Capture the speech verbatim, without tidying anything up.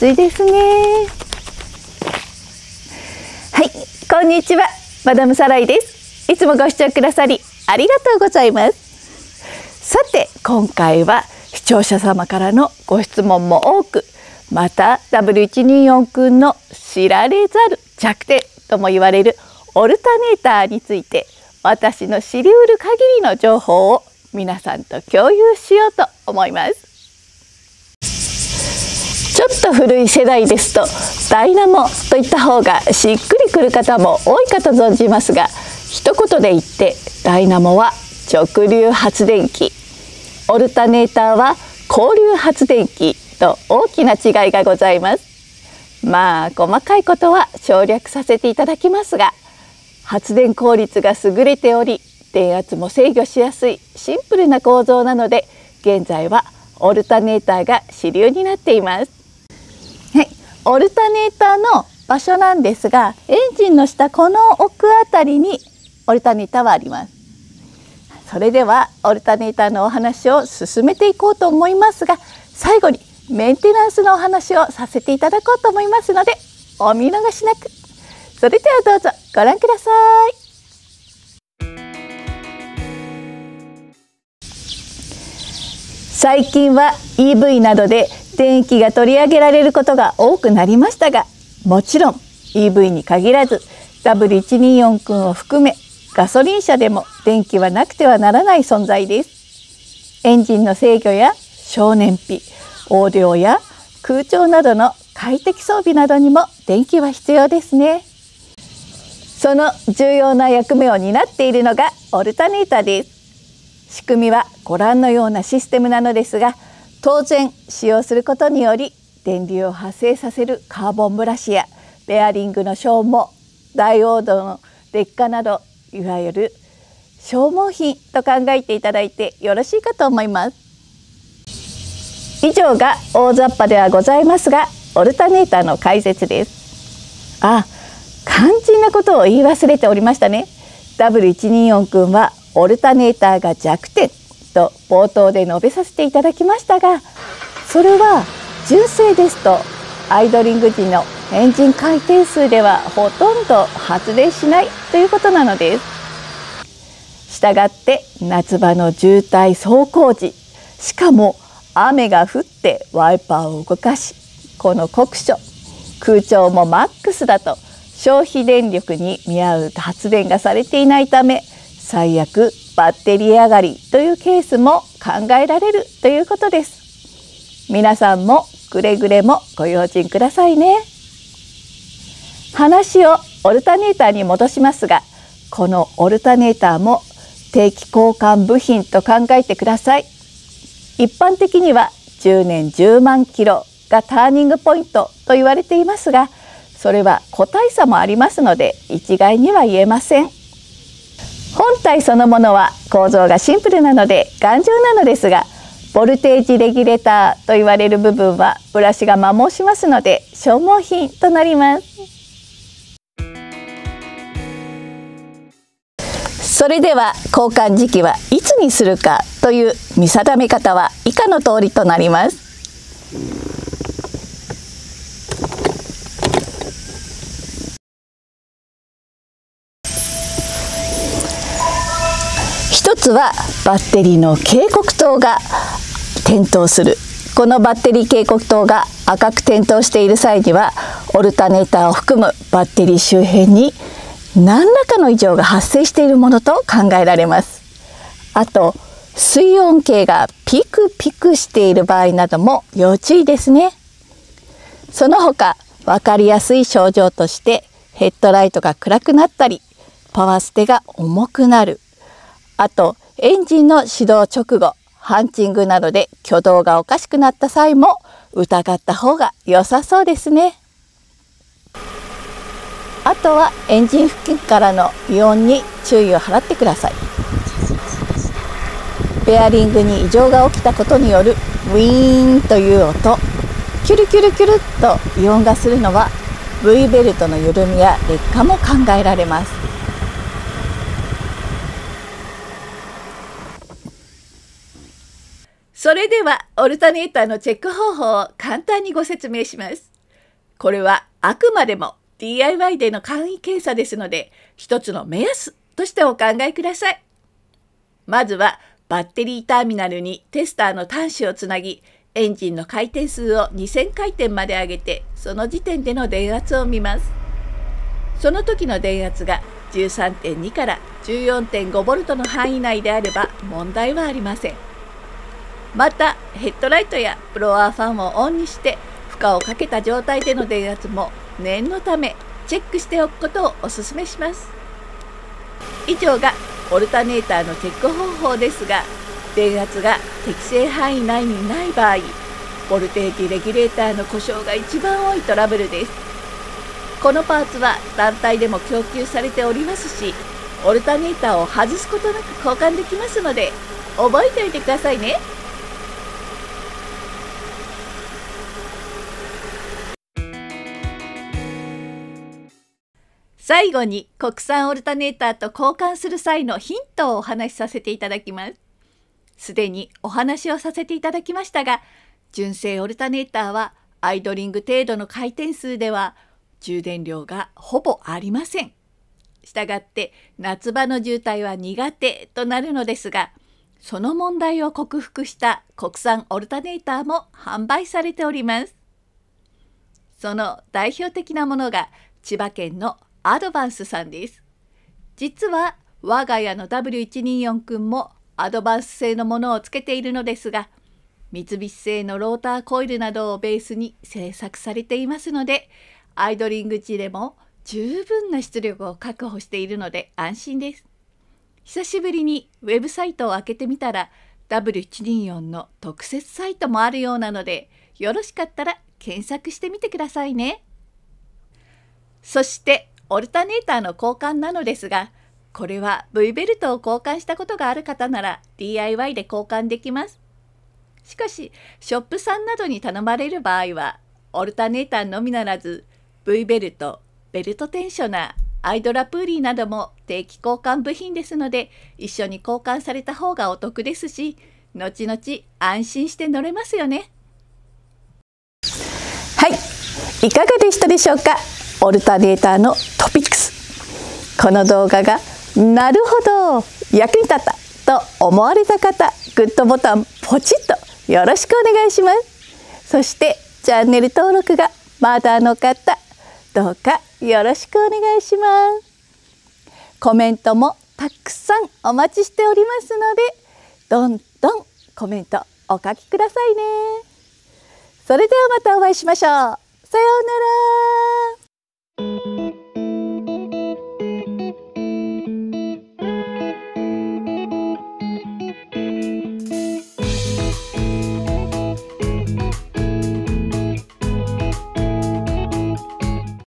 暑いですね。はい、こんにちは、マダムサライです。いつもご視聴くださりありがとうございます。さて、今回は視聴者様からのご質問も多く、また ダブリューいちにーよん 君の知られざる弱点とも言われるオルタネーターについて、私の知りうる限りの情報を皆さんと共有しようと思います。ちょっと古い世代ですとダイナモといった方がしっくりくる方も多いかと存じますが、一言で言ってダイナモは直流発電機、オルタネーターは交流発電機と大きな違いがございます。まあ細かいことは省略させていただきますが、発電効率が優れており、電圧も制御しやすいシンプルな構造なので、現在はオルタネーターが主流になっています。はい、オルタネーターの場所なんですが、エンジンの下この奥あたりにオルタネーターはあります。それではオルタネーターのお話を進めていこうと思いますが、最後にメンテナンスのお話をさせていただこうと思いますので、お見逃しなく。それではどうぞご覧ください。最近は イーブイ などで電気が取り上げられることが多くなりましたが、もちろん イーブイ に限らず ダブリューいちにーよん 君を含めガソリン車でも電気はなくてはならない存在です。エンジンの制御や省燃費、横梁や空調などの快適装備などにも電気は必要ですね。その重要な役目を担っているのがオルタネーターです。仕組みはご覧のようなシステムなのですが、当然使用することにより電流を発生させるカーボンブラシやベアリングの消耗、ダイオードの劣化など、いわゆる消耗品と考えていただいてよろしいかと思います。以上が大雑把ではございますが、オルタネーターの解説です。あ、肝心なことを言い忘れておりましたね。ダブリューいちにーよん 君はオルタネーターが弱点と冒頭で述べさせていただきましたが、それは純正ですとアイドリング時のエンジン回転数ではほとんど発電しないということなのです。したがって夏場の渋滞走行時、しかも雨が降ってワイパーを動かし、この酷暑、空調もマックスだと消費電力に見合う発電がされていないため、最悪バッテリー上がりというケースも考えられるということです。皆さんもくれぐれもご用心くださいね。話をオルタネーターに戻しますが、このオルタネーターも定期交換部品と考えてください。一般的にはじゅうねんじゅうまんキロがターニングポイントと言われていますが、それは個体差もありますので一概には言えません。本体そのものは構造がシンプルなので頑丈なのですが、ボルテージレギュレーターと言われる部分はブラシが摩耗しますので消耗品となります。それでは交換時期はいつにするかという見定め方は以下の通りとなります。まずはバッテリーの警告灯が点灯する。このバッテリー警告灯が赤く点灯している際には、オルタネーターを含むバッテリー周辺に何らかの異常が発生しているものと考えられます。あと水温計がピクピクしている場合なども要注意ですね。その他分かりやすい症状として、ヘッドライトが暗くなったり、パワーステが重くなる、あとエンジンの始動直後、ハンチングなどで挙動がおかしくなった際も疑った方が良さそうですね。あとはエンジン付近からの異音に注意を払ってください。ベアリングに異常が起きたことによるウィーンという音、キュルキュルキュルっと異音がするのは V ベルトの緩みや劣化も考えられます。それではオルタネーターのチェック方法を簡単にご説明します。これはあくまでも ディーアイワイ での簡易検査ですので、一つの目安としてお考えください。まずはバッテリーターミナルにテスターの端子をつなぎ、エンジンの回転数をにせんかいてんまで上げて、その時点での電圧を見ます。その時の電圧が じゅうさんてんに から じゅうよんてんご ボルトの範囲内であれば問題はありません。またヘッドライトやブロワーファンをオンにして負荷をかけた状態での電圧も念のためチェックしておくことをお勧めします。以上がオルタネーターのチェック方法ですが、電圧が適正範囲内にない場合、ボルテージレギュレーターの故障が一番多いトラブルです。このパーツは単体でも供給されておりますし、オルタネーターを外すことなく交換できますので、覚えておいてくださいね。最後に国産オルタネーターと交換する際のヒントをお話しさせていただきます。すでにお話をさせていただきましたが、純正オルタネーターはアイドリング程度の回転数では充電量がほぼありません。したがって夏場の渋滞は苦手となるのですが、その問題を克服した国産オルタネーターも販売されております。その代表的なものが千葉県のアドバンスさんです。実は我が家の ダブリューいちにーよん くんもアドバンス製のものをつけているのですが、三菱製のローターコイルなどをベースに製作されていますので、アイドリング時でも十分な出力を確保しているので安心です。久しぶりにウェブサイトを開けてみたら ダブリューいちにーよん の特設サイトもあるようなので、よろしかったら検索してみてくださいね。そしてオルタネーターの交換なのですが、これは V ベルトを交換したことがある方なら ディーアイワイ で交換できます。しかし、ショップさんなどに頼まれる場合は、オルタネーターのみならず V ベルト、ベルトテンショナー、アイドラプーリーなども定期交換部品ですので、一緒に交換された方がお得ですし、後々安心して乗れますよね。はい、いかがでしたでしょうか。オルタネーターのトピックス。この動画がなるほど役に立ったと思われた方、グッドボタンポチッとよろしくお願いします。そしてチャンネル登録がまだの方、どうかよろしくお願いします。コメントもたくさんお待ちしておりますので、どんどんコメントお書きくださいね。それではまたお会いしましょう。さようなら。